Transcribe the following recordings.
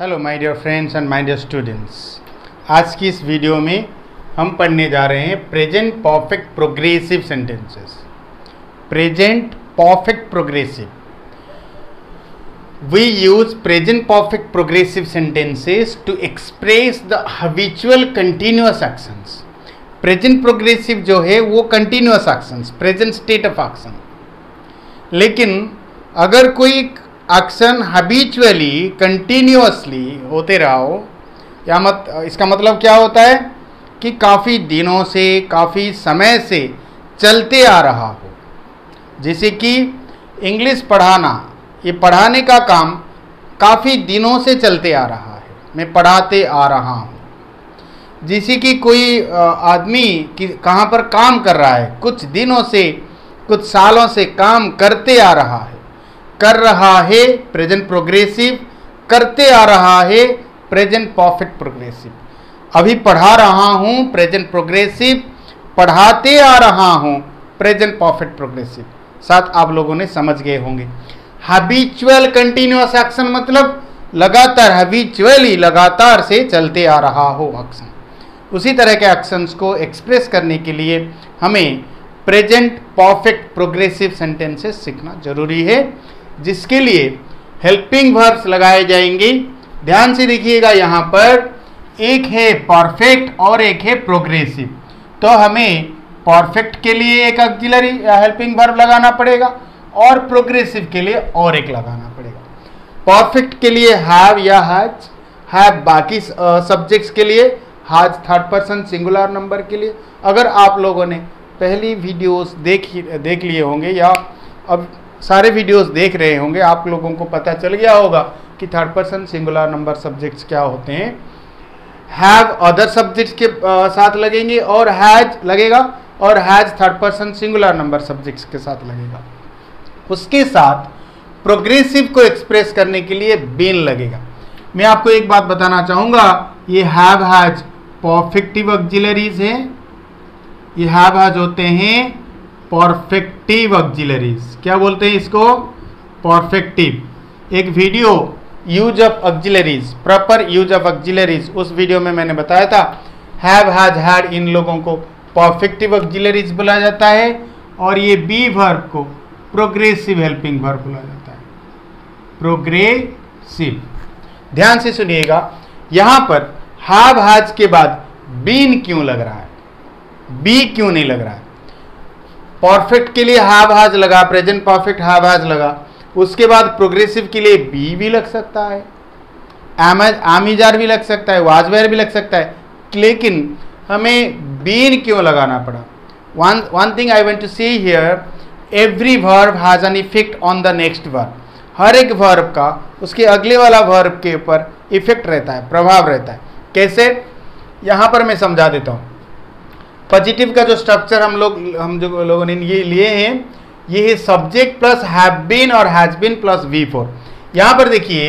Hello my dear friends and my dear students, आज की इस वीडियो में हम पढ़ने जा रहे हैं present perfect progressive sentences. Present perfect progressive, we use present perfect progressive sentences to express the habitual continuous actions. Present progressive जो है वो continuous actions, present state of action. लेकिन अगर कोई एक्शन हैबिचुअली कंटिन्यूअसली होते रहो, या मत इसका मतलब क्या होता है कि काफ़ी दिनों से, काफ़ी समय से चलते आ रहा हो। जैसे कि इंग्लिश पढ़ाना, ये पढ़ाने का काम काफ़ी दिनों से चलते आ रहा है, मैं पढ़ाते आ रहा हूँ। जैसे कि कोई आदमी कि कहाँ पर काम कर रहा है, कुछ दिनों से, कुछ सालों से काम करते आ रहा है। कर रहा है प्रेजेंट प्रोग्रेसिव, करते आ रहा है प्रेजेंट परफेक्ट प्रोग्रेसिव। अभी पढ़ा रहा हूँ प्रेजेंट प्रोग्रेसिव, पढ़ाते आ रहा हूँ प्रेजेंट परफेक्ट प्रोग्रेसिव। साथ आप लोगों ने समझ गए होंगे। हैबिचुअल कंटिन्यूअस एक्शन मतलब लगातार, हैबिचुअली लगातार से चलते आ रहा हो एक्शन। उसी तरह के एक्शंस को एक्सप्रेस करने के लिए हमें प्रेजेंट परफेक्ट प्रोग्रेसिव सेंटेंसेस सीखना जरूरी है, जिसके लिए हेल्पिंग वर्ब्स लगाए जाएंगे। ध्यान से देखिएगा, यहाँ पर एक है परफेक्ट और एक है प्रोग्रेसिव। तो हमें परफेक्ट के लिए एक ऑक्सिलरी हेल्पिंग वर्ब लगाना पड़ेगा और प्रोग्रेसिव के लिए और एक लगाना पड़ेगा। परफेक्ट के लिए हैव या हैज, हैव बाकी सब्जेक्ट्स के लिए, has third person singular number के लिए। अगर आप लोगों ने पहली वीडियोस देख लिए होंगे या अब सारे वीडियोस देख रहे होंगे, आप लोगों को पता चल गया होगा कि third person singular number subjects क्या होते हैं। हैव अदर सब्जेक्ट्स के साथ लगेंगे और हैज लगेगा, और has third person singular number subjects के साथ लगेगा। उसके साथ प्रोग्रेसिव को एक्सप्रेस करने के लिए बीन लगेगा। मैं आपको एक बात बताना चाहूँगा, ये हैव हैज परफेक्टिव ऑक्सिलरीज हैं। ये हैव हैज होते हैं परफेक्टिव ऑक्सिलरीज। क्या बोलते हैं इसको? परफेक्टिव। एक video use of auxiliaries, proper use of auxiliaries, उस वीडियो में मैंने बताया था हैव हैज हैड, इन लोगों को परफेक्टिव ऑक्सिलरीज बोला जाता है, और ये बी वर्ब को प्रोग्रेसिव हेल्पिंग वर्ब बोला जाता है, प्रोग्रेसिव। ध्यान से सुनिएगा, यहाँ पर हैव हैज के बाद बीन क्यों लग रहा है, बी क्यों नहीं लग रहा है? परफेक्ट के लिए हैव हैज लगा, प्रेजेंट परफेक्ट हैव हैज लगा, उसके बाद प्रोग्रेसिव के लिए बी भी लग सकता है, एम इज़ भी लग सकता है, वाज वेयर भी लग सकता है, लेकिन हमें बीन क्यों लगाना पड़ा? One thing I want to say here, every verb has an effect on the next verb. हर एक वर्ब का उसके अगले वाला वर्ब के ऊपर इफेक्ट रहता है, प्रभाव रहता है। कैसे? यहाँ पर मैं समझा देता हूँ। पॉजिटिव का जो स्ट्रक्चर हम जो लोगों ने ये लिए हैं, ये है सब्जेक्ट प्लस हैव बीन और has been plus V four. यहाँ पर देखिए,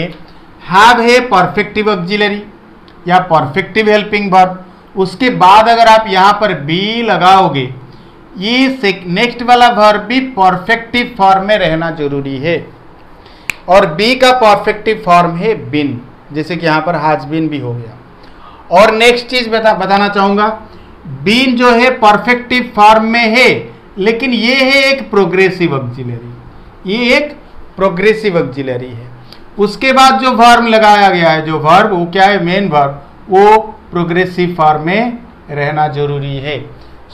हैव है परफेक्टिव ऑक्सिलरी या परफेक्टिव हेल्पिंग वर्ब। उसके बाद अगर आप यहाँ पर बी लगाओगे, ये नेक्स्ट वाला वर्ब भी परफेक्टिव फॉर्म में रहना जरूरी है, और बी का परफेक्टिव फॉर्म है बीन, जैसे कि यहाँ पर हैज बीन भी हो गया। और नेक्स्ट चीज़ बताना चाहूँगा, बीन जो है परफेक्टिव फॉर्म में है, लेकिन ये है एक प्रोग्रेसिव ऑक्सिलरी, ये एक प्रोग्रेसिव ऑक्सिलरी है। उसके बाद जो वर्ब लगाया गया है, जो वर्ब, वो क्या है? Main verb. वो प्रोग्रेसिव फॉर्म में रहना जरूरी है।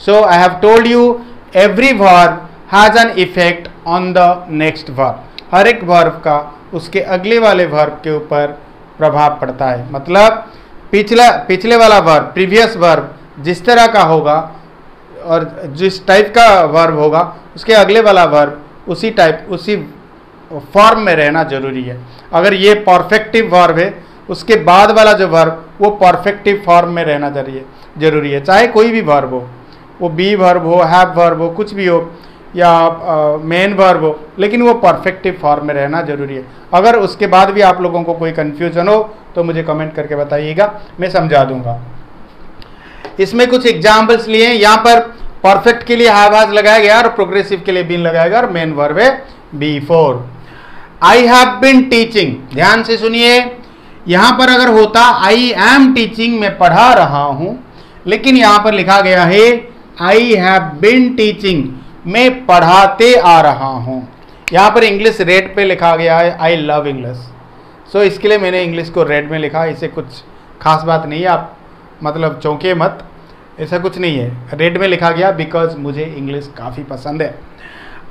So I have told you, every verb has an effect on the next verb. हर एक वर्ब का उसके अगले वाले वर्ब के ऊपर प्रभाव पड़ता है। मतलब पिछले वाला वर्ब, प्रीवियस वर्ब जिस तरह का होगा और जिस टाइप का वर्ब होगा, उसके अगले वाला वर्ब उसी टाइप, उसी फॉर्म में रहना जरूरी है। अगर ये परफेक्टिव वर्ब है, उसके बाद वाला जो वर्ब वो परफेक्टिव फॉर्म में रहना जरूरी है। चाहे कोई भी वर्ब हो, वो बी वर्ब हो, हैव वर्ब हो, कुछ भी हो, या मेन वर्ब हो, लेकिन वो परफेक्टिव फॉर्म में रहना जरूरी है। अगर उसके बाद भी आप लोगों को कोई कन्फ्यूजन हो तो मुझे कमेंट करके बताइएगा, मैं समझा दूँगा। इसमें कुछ एग्जाम्पल्स लिए हैं। यहाँ पर परफेक्ट के लिए हैव हैज लगाया गया और प्रोग्रेसिव के लिए बीन लगाया गया, और मेन वर्ब है V four. I have been teaching. ध्यान से सुनिए, यहाँ पर अगर होता आई एम टीचिंग, मैं पढ़ा रहा हूँ, लेकिन यहाँ पर लिखा गया है आई हैव बीन टीचिंग, मैं पढ़ाते आ रहा हूँ। यहाँ पर इंग्लिश रेड पे लिखा गया है आई लव इंग्लिश, सो इसके लिए मैंने इंग्लिश को रेड में लिखा। इसे कुछ खास बात नहीं है, आप मतलब चौंके मत, ऐसा कुछ नहीं है। रेड में लिखा गया बिकॉज मुझे इंग्लिश काफ़ी पसंद है।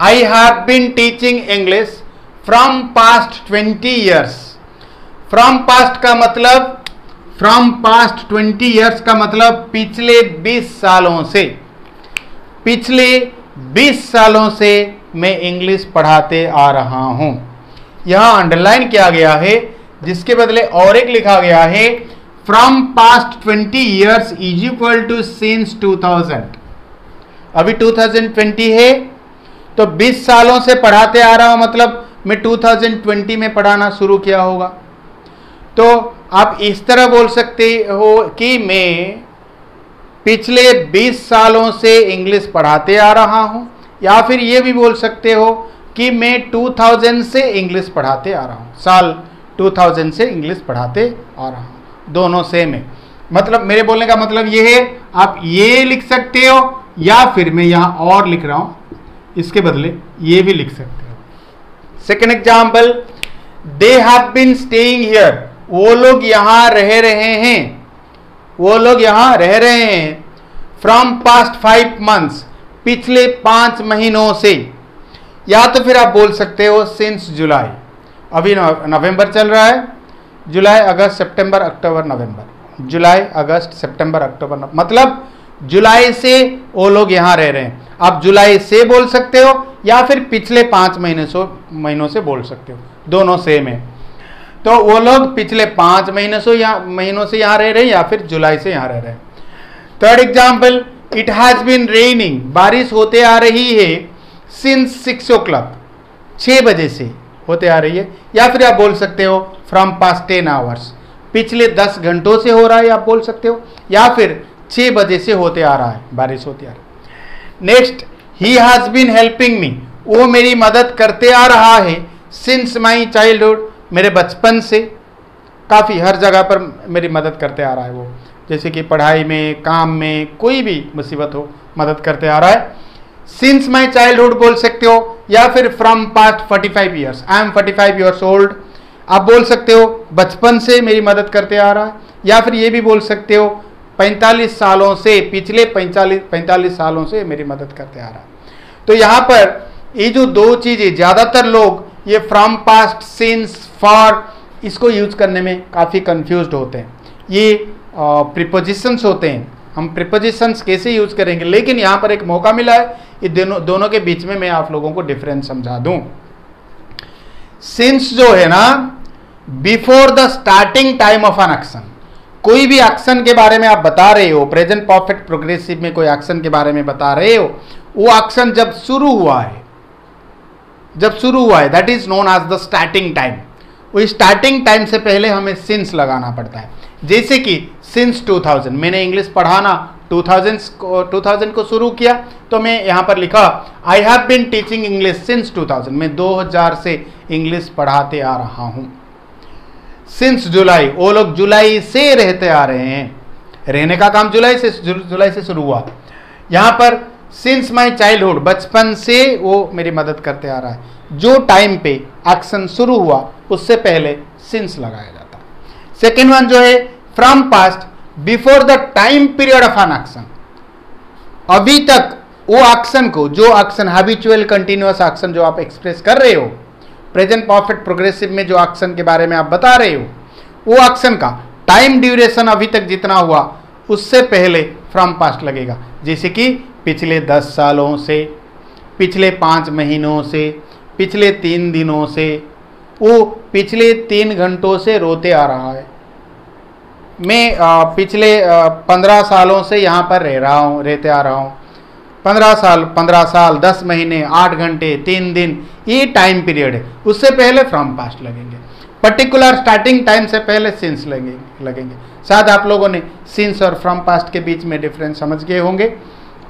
I have been teaching English from past 20 years. From past का मतलब, फ्रॉम पास्ट 20 ईयर्स का मतलब पिछले 20 सालों से, पिछले 20 सालों से मैं इंग्लिश पढ़ाते आ रहा हूँ। यहाँ अंडरलाइन किया गया है, जिसके बदले और एक लिखा गया है from past 20 years is equal to since 2000। अभी 2020 है, तो 20 सालों से पढ़ाते आ रहा हूँ मतलब मैं 2020 में पढ़ाना शुरू किया होगा। तो आप इस तरह बोल सकते हो कि मैं पिछले 20 सालों से इंग्लिश पढ़ाते आ रहा हूँ, या फिर ये भी बोल सकते हो कि मैं 2000 से इंग्लिश पढ़ाते आ रहा हूँ, साल 2000 से इंग्लिश पढ़ाते आ रहा हूँ। दोनों सेम है, मतलब मेरे बोलने का मतलब ये है, आप ये लिख सकते हो या फिर मैं यहाँ और लिख रहा हूँ, इसके बदले ये भी लिख सकते हो। Second example, they have been staying here, वो लोग यहाँ रह रहे हैं, वो लोग यहाँ रह रहे हैं फ्रॉम पास्ट 5 मंथ्स, पिछले 5 महीनों से। या तो फिर आप बोल सकते हो सिंस जुलाई, अभी नवंबर चल रहा है, जुलाई अगस्त सितंबर अक्टूबर नवंबर, जुलाई अगस्त सितंबर अक्टूबर, मतलब जुलाई से वो लोग यहाँ रह रहे हैं। आप जुलाई से बोल सकते हो या फिर पिछले 5 महीनों से बोल सकते हो, दोनों सेम है। तो वो लोग पिछले 5 महीनों से यहाँ रह रहे हैं या फिर जुलाई से यहाँ रह रहे हैं। Third example, it has been raining, बारिश होते आ रही है सिंस 6 o'clock, 6 बजे से होते आ रही है। या फिर आप बोल सकते हो फ्रॉम पास्ट 10 hours, पिछले 10 घंटों से हो रहा है आप बोल सकते हो, या फिर 6 बजे से होते आ रहा है, बारिश होती आ रही। Next, he has been helping me, वो मेरी मदद करते आ रहा है सिंस माई चाइल्डहुड, मेरे बचपन से काफ़ी हर जगह पर मेरी मदद करते आ रहा है वो, जैसे कि पढ़ाई में, काम में, कोई भी मुसीबत हो मदद करते आ रहा है। सिंस माई चाइल्डहुड बोल सकते हो, या फिर from past 45 years, I am 45 years old, आप बोल सकते हो बचपन से मेरी मदद करते आ रहा है। या फिर ये भी बोल सकते हो 45 सालों से, पिछले 45 सालों से मेरी मदद करते आ रहा है। तो यहाँ पर ये जो दो चीज़ें, ज़्यादातर लोग ये फ्रॉम पास्ट, सिंस, फॉर, इसको यूज करने में काफ़ी कंफ्यूज्ड होते हैं। ये प्रीपोजिशंस होते हैं, हम प्रीपोजिशंस कैसे यूज करेंगे, लेकिन यहाँ पर एक मौका मिला है, ये दोनों के बीच में मैं आप लोगों को डिफरेंस समझा दूँ। सिंस जो है ना, before the starting time of an action, कोई भी एक्शन के बारे में आप बता रहे हो, प्रेजेंट परफेक्ट प्रोग्रेसिव में कोई एक्शन के बारे में बता रहे हो, वो एक्शन जब शुरू हुआ है, जब शुरू हुआ है, that is known as the starting time. वो स्टार्टिंग टाइम से पहले हमें सिंस लगाना पड़ता है, जैसे कि सिंस 2000, मैंने इंग्लिश पढ़ाना 2000 को शुरू किया, तो मैं यहाँ पर लिखा I have been teaching English since 2000, मैं 2000 से इंग्लिश पढ़ाते आ रहा हूँ। सिंस जुलाई, वो लोग जुलाई से रहते आ रहे हैं, रहने का काम जुलाई से शुरू हुआ। यहाँ पर सिंस माई चाइल्डहुड, बचपन से वो मेरी मदद करते आ रहा है, जो टाइम पे एक्शन शुरू हुआ उससे पहले सिंस लगाया जाता है। सेकेंड वन जो है from past, before the time period of an action, अभी तक वो एक्शन को, जो एक्शन हैबिचुअल कंटिन्यूअस एक्शन जो आप एक्सप्रेस कर रहे हो, प्रेजेंट परफेक्ट प्रोग्रेसिव में जो एक्शन के बारे में आप बता रहे हो, वो एक्शन का टाइम ड्यूरेशन अभी तक जितना हुआ उससे पहले फ्रॉम पास्ट लगेगा, जैसे कि पिछले 10 सालों से, पिछले 5 महीनों से, पिछले 3 दिनों से, वो पिछले 3 घंटों से रोते आ रहा है, मैं पिछले 15 सालों से यहाँ पर रह रहा हूँ, रहते आ रहा हूँ। 15 साल, 10 महीने, 8 घंटे, 3 दिन, ये टाइम पीरियड है, उससे पहले फ्रॉम पास्ट लगेंगे। पर्टिकुलर स्टार्टिंग टाइम से पहले सिंस लगेंगे। शायद आप लोगों ने सिंस और फ्रॉम पास्ट के बीच में डिफरेंस समझ गए होंगे,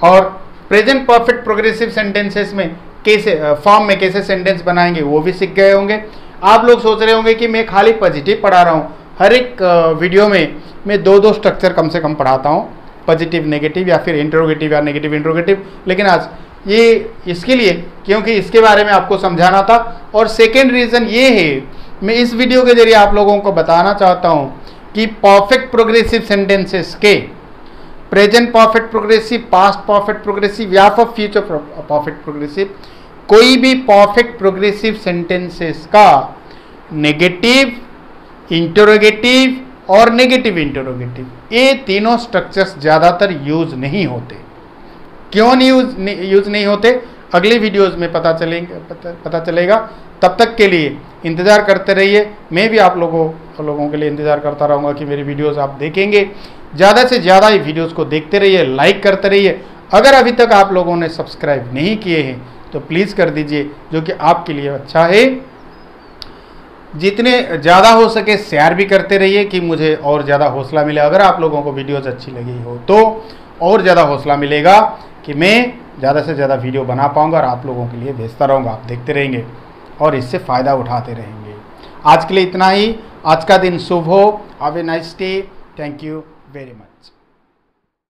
और प्रेजेंट परफेक्ट प्रोग्रेसिव सेंटेंसेस में कैसे फॉर्म में कैसे सेंटेंस बनाएंगे वो भी सीख गए होंगे। आप लोग सोच रहे होंगे कि मैं खाली पॉजिटिव पढ़ा रहा हूँ, हर एक वीडियो में मैं दो दो स्ट्रक्चर कम से कम पढ़ाता हूँ, पॉजिटिव नेगेटिव या फिर इंटरोगेटिव या नेगेटिव इंटरोगेटिव। लेकिन आज ये इसके लिए क्योंकि इसके बारे में आपको समझाना था, और सेकेंड रीज़न ये है मैं इस वीडियो के जरिए आप लोगों को बताना चाहता हूँ कि परफेक्ट प्रोग्रेसिव सेंटेंसेस के present perfect progressive, past perfect progressive या फिर फ्यूचर परफेक्ट प्रोग्रेसिव, कोई भी परफेक्ट प्रोग्रेसिव सेंटेंसेस का नेगेटिव इंटरोगेटिव और नेगेटिव इंटरोगेटिव ये तीनों स्ट्रक्चर्स ज़्यादातर यूज नहीं होते। क्यों यूज नहीं होते अगले वीडियोस में पता चलेगा। तब तक के लिए इंतज़ार करते रहिए। मैं भी आप लोगों के लिए इंतज़ार करता रहूँगा कि मेरी वीडियोस आप देखेंगे। ज़्यादा से ज़्यादा ये वीडियोस को देखते रहिए, लाइक करते रहिए। अगर अभी तक आप लोगों ने सब्सक्राइब नहीं किए हैं तो प्लीज़ कर दीजिए, जो कि आपके लिए अच्छा है। जितने ज़्यादा हो सके शेयर भी करते रहिए कि मुझे और ज़्यादा हौसला मिले। अगर आप लोगों को वीडियोज़ अच्छी लगी हो तो और ज़्यादा हौसला मिलेगा कि मैं ज़्यादा से ज़्यादा वीडियो बना पाऊँगा और आप लोगों के लिए भेजता रहूँगा, आप देखते रहेंगे और इससे फ़ायदा उठाते रहेंगे। आज के लिए इतना ही। आज का दिन शुभ हो। Have a nice day. Thank you very much.